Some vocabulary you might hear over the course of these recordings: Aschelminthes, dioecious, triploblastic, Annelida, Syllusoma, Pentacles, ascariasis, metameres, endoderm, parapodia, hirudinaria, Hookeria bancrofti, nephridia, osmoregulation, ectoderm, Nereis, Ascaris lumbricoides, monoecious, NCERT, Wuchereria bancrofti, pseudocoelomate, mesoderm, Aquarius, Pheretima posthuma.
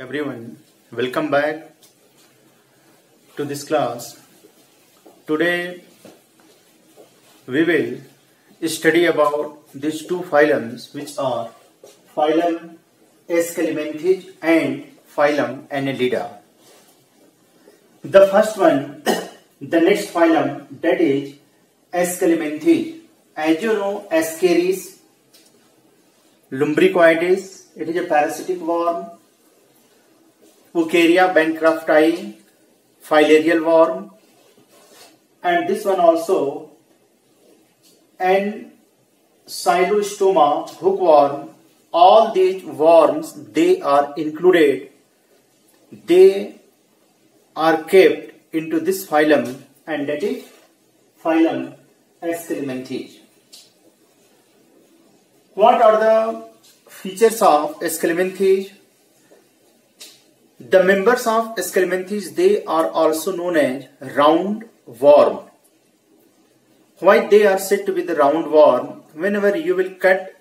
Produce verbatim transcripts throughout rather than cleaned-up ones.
Everyone, welcome back to this class. Today we will study about these two phylums, which are phylum Aschelminthes and phylum Annelida. The first one, the next phylum, that is Aschelminthes. As you know, Ascaris lumbricoides, it is a parasitic worm. Hookeria bancrofti, filarial worm, and this one also, and Syllusoma, hookworm. All these worms, they are included, they are kept into this phylum, and that is phylum Aschelminthes. What are the features of Aschelminthes? The members of Aschelminthes, they are also known as round worm. Why they are said to be the round worm? Whenever you will cut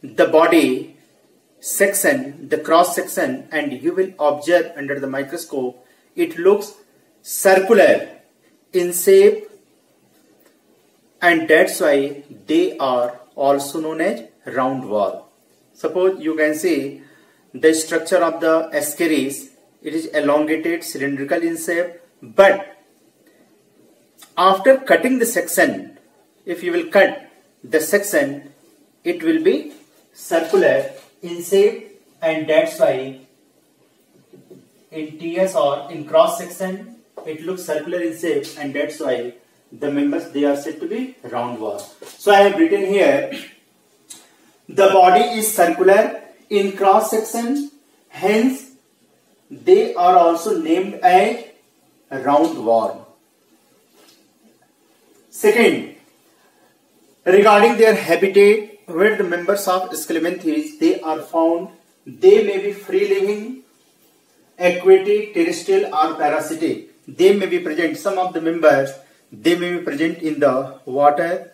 the body section, the cross section, and you will observe under the microscope, it looks circular in shape, and that's why they are also known as round worm. Suppose you can see the structure of the Ascaris, it is elongated, cylindrical in shape, but after cutting the section, if you will cut the section, it will be circular in shape, and that's why in T S or in cross section, it looks circular in shape, and that's why the members, they are said to be round worm. So I have written here, the body is circular in cross section, hence they are also named as round worm. Second, regarding their habitat, where the members of Aschelminthes, they are found, they may be free living, aquatic, terrestrial, or parasitic. They may be present, some of the members, they may be present in the water,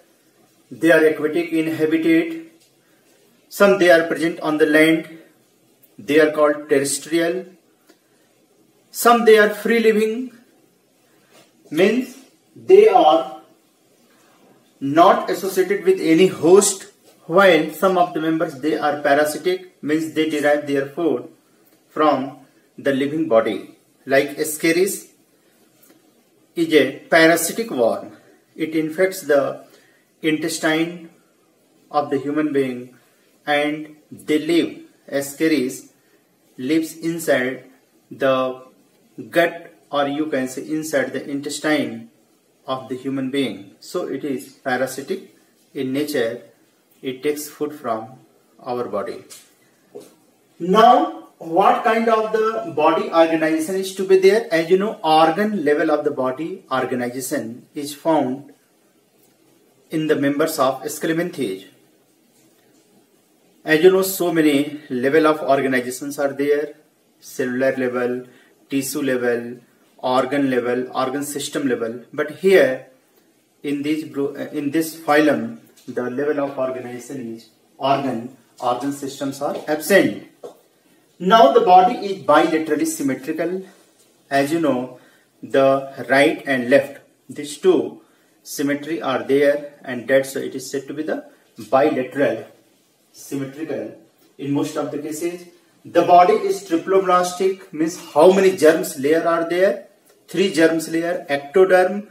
they are aquatic in habitat. Some they are present on the land, they are called terrestrial. Some they are free living, means they are not associated with any host, while some of the members, they are parasitic, means they derive their food from the living body. Like Ascaris is a parasitic worm, it infects the intestine of the human being, and they live, Ascaris lives inside the gut, or you can say inside the intestine of the human being. So it is parasitic in nature, it takes food from our body. Now what kind of the body organization is to be there? As you know, organ level of the body organization is found in the members of Aschelminthes. As you know, so many level of organizations are there, cellular level, tissue level, organ level, organ system level. But here, in this, in this phylum, the level of organization is organ, organ systems are absent. Now the body is bilaterally symmetrical. As you know, the right and left, these two symmetry are there, and that's why it is said to be the bilateral symmetrical in most of the cases. The body is triploblastic, means how many germs layer are there? Three germs layer, ectoderm,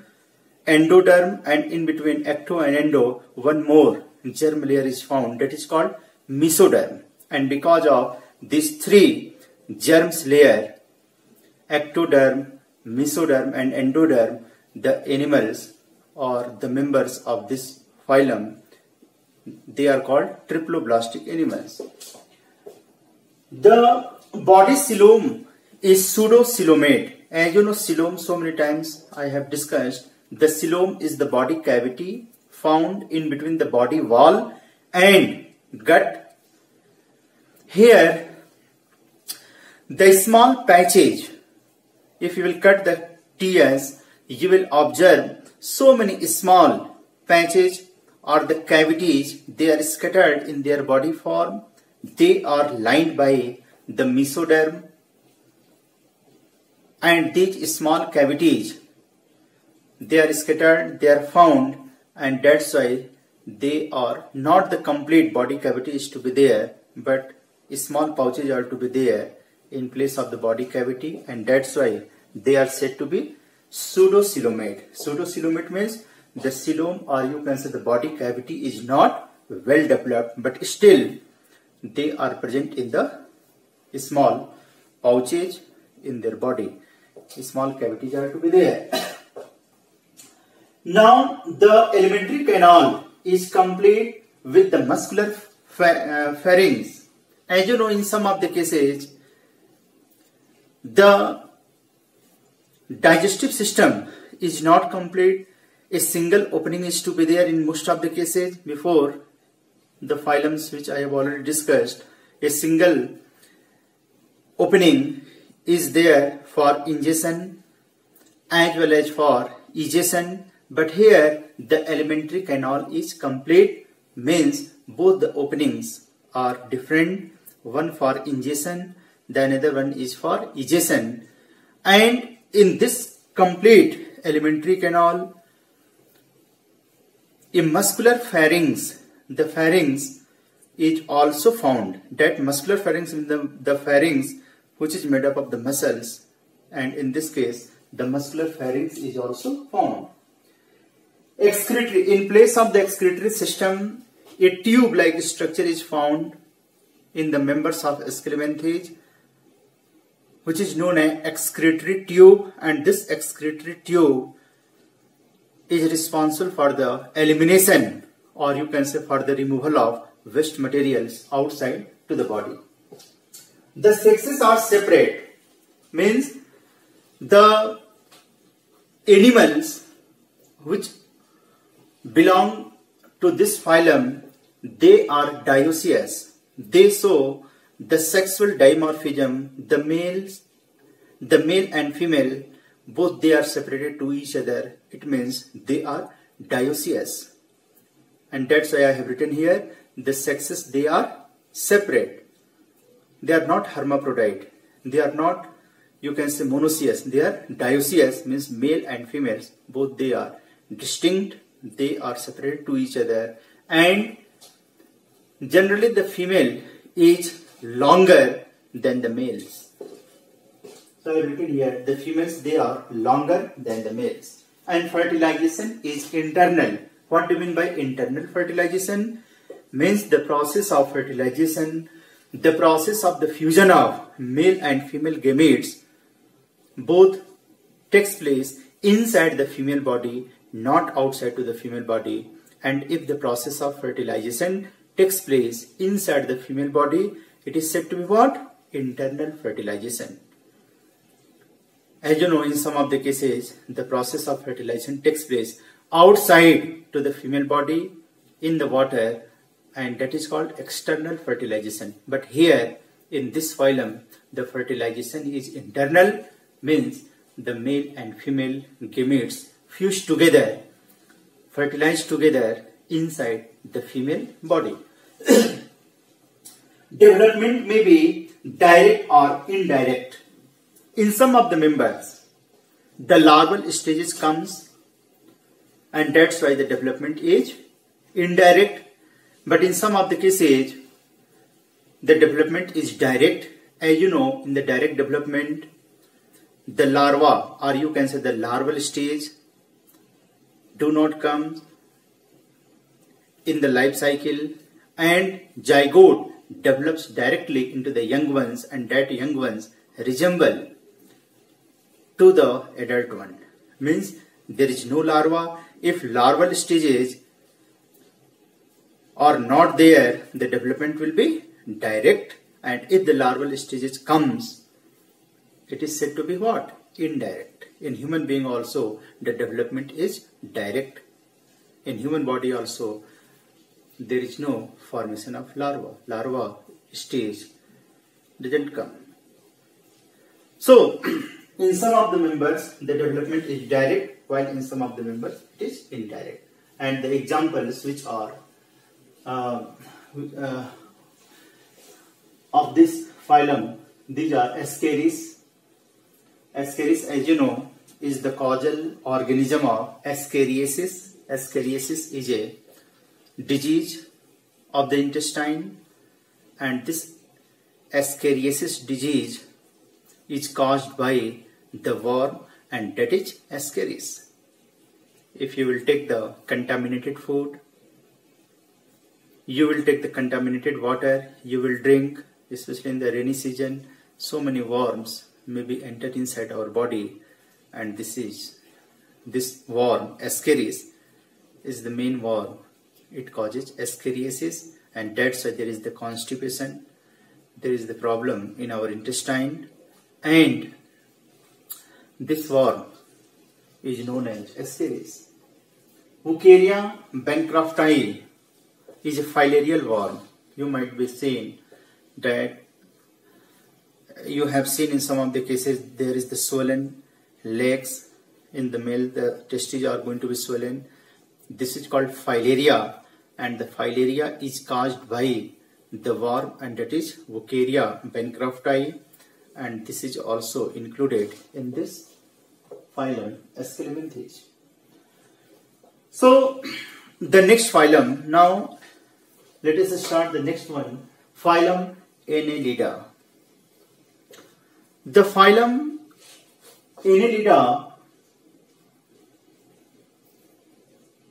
endoderm, and in between ecto and endo, one more germ layer is found, that is called mesoderm. And because of these three germs layer, ectoderm, mesoderm, and endoderm, the animals or the members of this phylum, they are called triploblastic animals. The body coelom is pseudocoelomate. As you know, coelom, so many times I have discussed, the coelom is the body cavity found in between the body wall and gut. Here, the small patches, if you will cut the T S, you will observe so many small patches or the cavities, they are scattered in their body form, they are lined by the mesoderm, and these small cavities, they are scattered, they are found, and that's why they are not the complete body cavity is to be there, but small pouches are to be there in place of the body cavity, and that's why they are said to be pseudocylomate. Pseudocylomate means the coelom, or you can say the body cavity, is not well developed, but still they are present in the small pouches in their body. Small cavities are to be there. Now the alimentary canal is complete with the muscular pharynx. As you know, in some of the cases, the digestive system is not complete. A single opening is to be there in most of the cases. Before the phylums, which I have already discussed, a single opening is there for ingestion as well as for egestion, but here the alimentary canal is complete, means both the openings are different, one for ingestion, the another one is for egestion. And in this complete alimentary canal, a muscular pharynx, the pharynx is also found. That muscular pharynx in the, the pharynx which is made up of the muscles, and in this case the muscular pharynx is also found. Excretory, in place of the excretory system, a tube-like structure is found in the members of Aschelminthes, which is known as excretory tube, and this excretory tube is responsible for the elimination, or you can say for the removal of waste materials outside to the body. The sexes are separate, means the animals which belong to this phylum, they are dioecious. They show the sexual dimorphism. The males, the male and female, both they are separated to each other. It means they are dioecious, and that's why I have written here the sexes, they are separate. They are not hermaphrodite. They are not, you can say, monoecious. They are dioecious, means male and females, both they are distinct. They are separate to each other, and generally the female is longer than the males. So I have written here the females, they are longer than the males. And fertilization is internal. What do you mean by internal fertilization? Means the process of fertilization, the process of the fusion of male and female gametes, both takes place inside the female body, not outside to the female body. And if the process of fertilization takes place inside the female body, it is said to be what? Internal fertilization. As you know, in some of the cases, the process of fertilization takes place outside to the female body in the water, and that is called external fertilization. But here in this phylum, the fertilization is internal, means the male and female gametes fuse together, fertilize together inside the female body. Development may be direct or indirect. In some of the members, the larval stages comes, and that's why the development is indirect. But in some of the cases, the development is direct. As you know, in the direct development, the larva, or you can say the larval stage, do not come in the life cycle, and zygote develops directly into the young ones, and that young ones resemble to the adult one. Means there is no larva. If larval stages are not there, the development will be direct, and if the larval stages comes, it is said to be what? Indirect. In human being also the development is direct. In human body also there is no formation of larva. Larva stage doesn't come. So in some of the members the development is direct, while in some of the members it is indirect. And the examples which are Uh, uh, of this phylum. These are Ascaris. Ascaris, as you know, is the causal organism of ascariasis. Ascariasis is a disease of the intestine, and this ascariasis disease is caused by the worm, and that is Ascaris. If you will take the contaminated food, you will take the contaminated water, you will drink, especially in the rainy season, so many worms may be entered inside our body, and this is this worm, Ascaris, is the main worm. It causes ascariasis, and that's why there is the constipation, there is the problem in our intestine, and this worm is known as Ascaris. Wuchereria bancrofti is a filarial worm. You might be seen that you have seen in some of the cases there is the swollen legs in the male, the testes are going to be swollen. This is called filaria, and the filaria is caused by the worm, and that is Wuchereria bancrofti, and this is also included in this phylum Aschelminthes. So the next phylum, now let us start the next one, phylum Annelida. The phylum Annelida,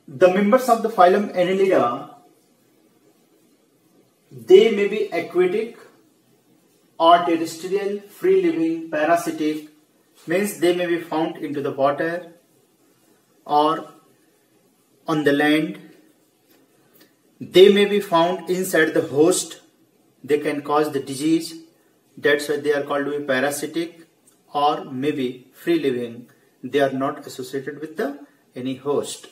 the members of the phylum Annelida, they may be aquatic or terrestrial, free living, parasitic, means they may be found into the water or on the land. They may be found inside the host. They can cause the disease. That's why they are called to be parasitic or maybe free living. They are not associated with the any host.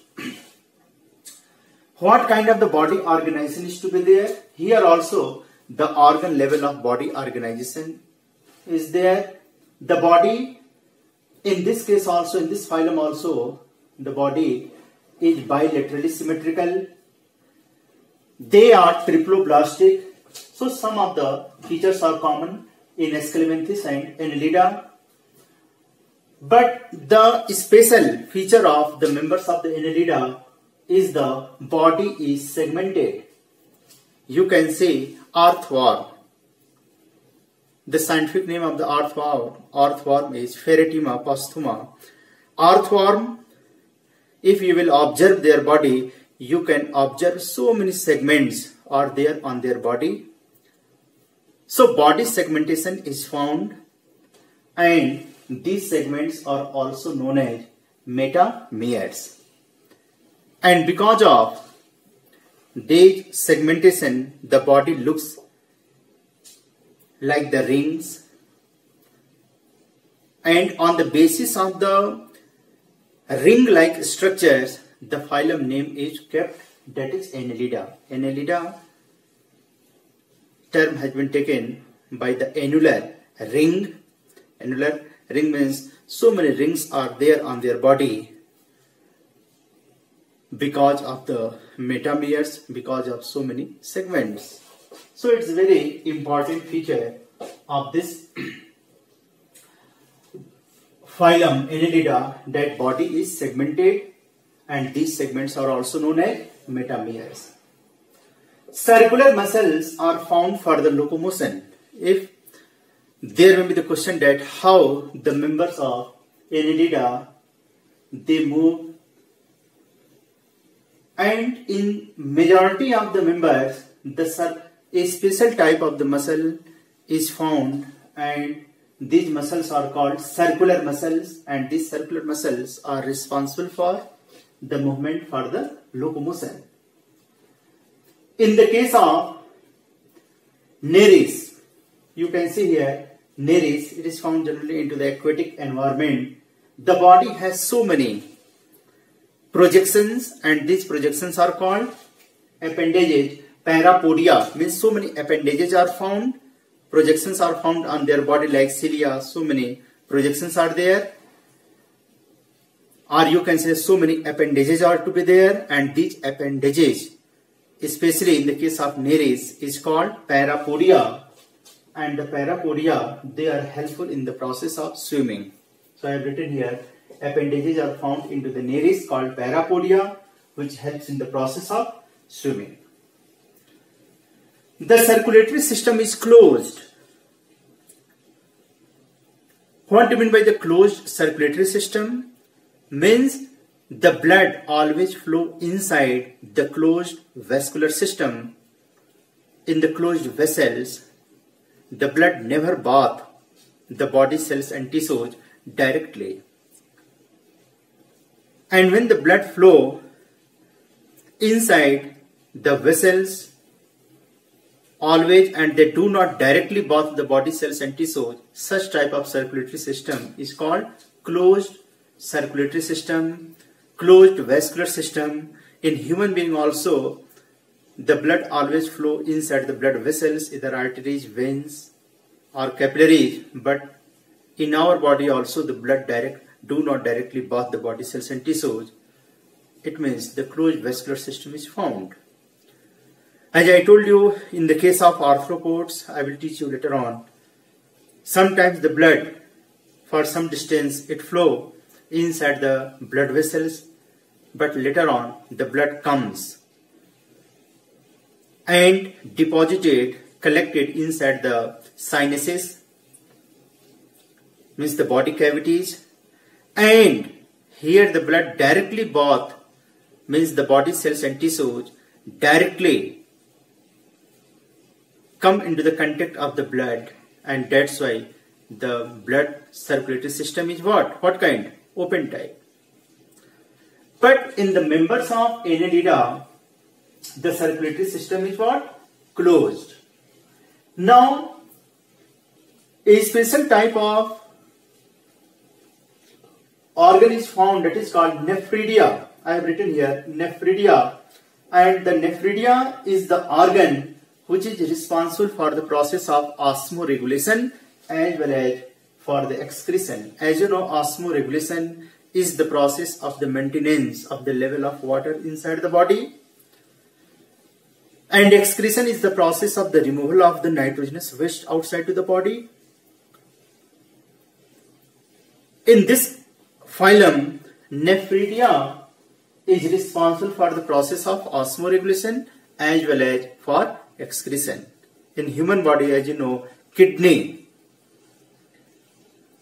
What kind of the body organization is to be there? Here also the organ level of body organization is there. The body, in this case also, in this phylum also, the body is bilaterally symmetrical. They are triploblastic. So some of the features are common in Aschelminthes and Annelida. But the special feature of the members of the Annelida is the body is segmented. You can say earthworm. The scientific name of the earthworm, earthworm is Pheretima posthuma. Earthworm, if you will observe their body, you can observe so many segments are there on their body. So body segmentation is found, and these segments are also known as metameres. And because of this segmentation, the body looks like the rings, and on the basis of the ring-like structures, the phylum name is kept, that is Annelida. Annelida term has been taken by the annular ring. Annular ring means so many rings are there on their body because of the metameres, because of so many segments. So it's a very important feature of this phylum Annelida that body is segmented, and these segments are also known as metameres. Circular muscles are found for the locomotion. If there may be the question that how the members of Annelida they move, and in majority of the members the a special type of the muscle is found, and these muscles are called circular muscles, and these circular muscles are responsible for the movement for the locomotion. In the case of Nereis, you can see here Nereis, it is found generally into the aquatic environment. The body has so many projections, and these projections are called appendages. Parapodia means so many appendages are found, projections are found on their body like cilia, so many projections are there, or you can say so many appendages are to be there, and these appendages, especially in the case of Nereis, is called parapodia, and the parapodia, they are helpful in the process of swimming. So I have written here, appendages are found into the Nereis called parapodia, which helps in the process of swimming. The circulatory system is closed. What do you mean by the closed circulatory system? Means the blood always flow inside the closed vascular system. In the closed vessels, the blood never bath the body cells and tissues directly. And when the blood flow inside the vessels always and they do not directly bath the body cells and tissues, such type of circulatory system is called closed circulatory system, closed vascular system. In human being also, the blood always flow inside the blood vessels, either arteries, veins or capillaries, but in our body also the blood direct do not directly bath the body cells and tissues. It means the closed vascular system is found. As I told you, in the case of arthropods, I will teach you later on, sometimes the blood for some distance it flow inside the blood vessels, but later on the blood comes and deposited, collected inside the sinuses, means the body cavities, and here the blood directly bath, means the body cells and tissues directly come into the contact of the blood, and that's why the blood circulatory system is what? What kind? Open type. But in the members of Annelida, the circulatory system is what? Closed. Now, a special type of organ is found that is called nephridia. I have written here nephridia, and the nephridia is the organ which is responsible for the process of osmoregulation as well as for the excretion. As you know, osmoregulation is the process of the maintenance of the level of water inside the body, and excretion is the process of the removal of the nitrogenous waste outside to the body. In this phylum, nephridia is responsible for the process of osmoregulation as well as for excretion. In human body, as you know, kidney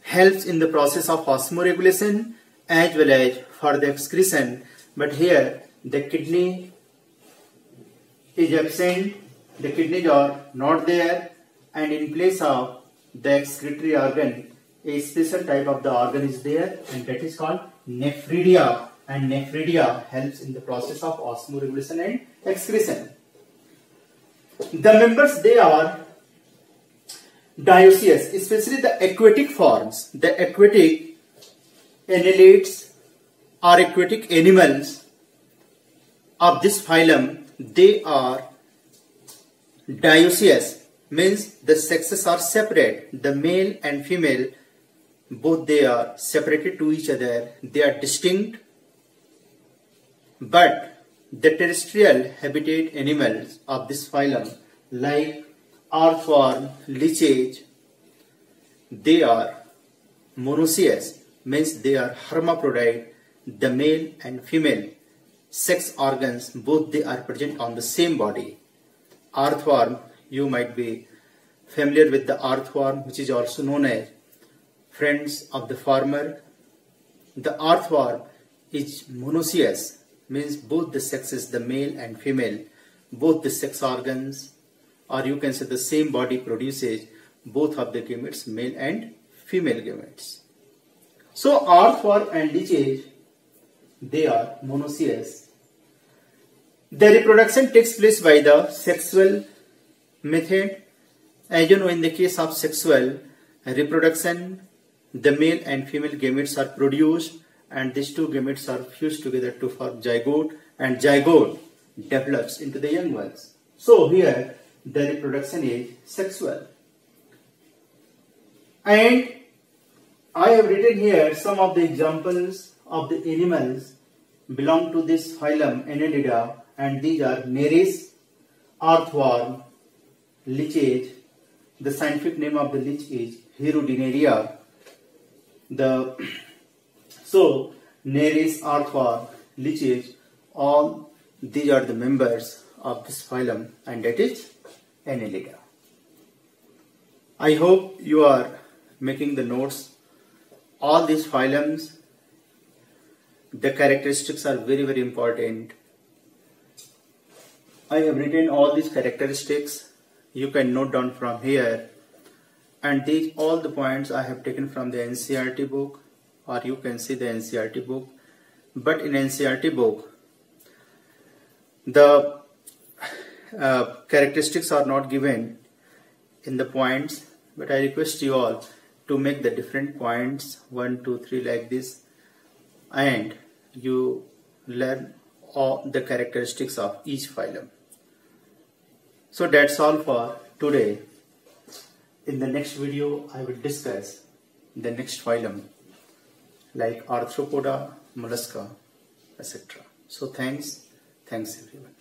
helps in the process of osmoregulation as well as for the excretion, but here the kidney is absent, the kidneys are not there, and in place of the excretory organ, a special type of the organ is there, and that is called nephridia, and nephridia helps in the process of osmoregulation and excretion. The members, they are dioecious, especially the aquatic forms, the aquatic annelids or aquatic animals of this phylum, they are dioecious, means the sexes are separate, the male and female both they are separated to each other, they are distinct. But the terrestrial habitat animals of this phylum like earthworm, leechage, they are monoecious, means they are hermaphrodite, the male and female sex organs both they are present on the same body. Earthworm, you might be familiar with the earthworm, which is also known as friends of the farmer. The earthworm is monoecious, means both the sexes, the male and female, both the sex organs, or you can say the same body produces both of the gametes, male and female gametes. So earthworm and leechage, they are monoecious. The reproduction takes place by the sexual method. As you know, in the case of sexual reproduction, the male and female gametes are produced, and these two gametes are fused together to form zygote, and zygote develops into the young ones. So here the reproduction is sexual. And I have written here some of the examples of the animals belong to this phylum Annelida, and these are Nereis, earthworm, leechage, The scientific name of the leech is hirudinaria. The so Nereis are for leeches. All these are the members of this phylum, and that is Annelida. I hope you are making the notes. All these phylums, the characteristics are very very important. I have written all these characteristics. You can note down from here, and these all the points I have taken from the N C E R T book, or you can see the N C E R T book. But in N C E R T book, the uh, characteristics are not given in the points. But I request you all to make the different points one, two, three like this, and you learn all the characteristics of each phylum. So that's all for today. In the next video, I will discuss the next phylum like Arthropoda, Mollusca, et cetera. So thanks, thanks everyone.